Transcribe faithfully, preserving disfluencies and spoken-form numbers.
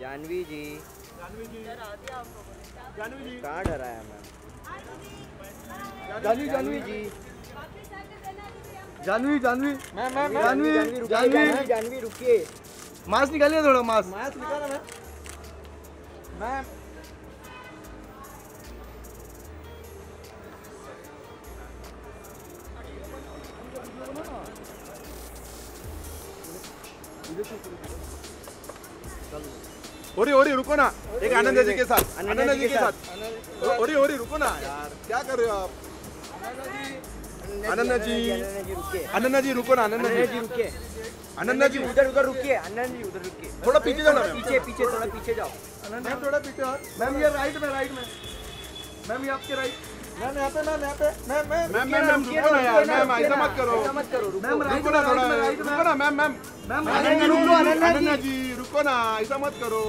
जानवी जी जानवी जी जानवी जी कहाँ डराया ma'am? Janhvi Janhvi ji Janhvi Janhvi ma'am ma'am Janhvi Janhvi Janhvi रुकिए, मास्क निकालिए, थोड़ा मास्क मास्क निकाला मैम मैम ओरी ओरी रुको ना, एक आनंद जी के साथ आनंद जी के साथ ओरी ओरी रुको ना यार, क्या कर रहे हो आप? आनंद जी आनंद जी रुको ना, आनंद जी रुकिए, आनंद जी उधर उधर रुकिए, आनंद जी उधर रुकिए, थोड़ा पीछे जाओ, पीछे पीछे थोड़ा पीछे जाओ मैम, थोड़ा पीछे। मैम ये राइट में राइट में मैम, ये आपके राइट मैम, यहाँ पे मैम यहाँ पे मैम मैम मैम मैम रुको ना यार, मैम ऐसा मत करो मत करो मैम, रुको ना थोड़ा रुको ना ma'am ma'am ma'am Anand ji रुको ना, ऐसा मत करो।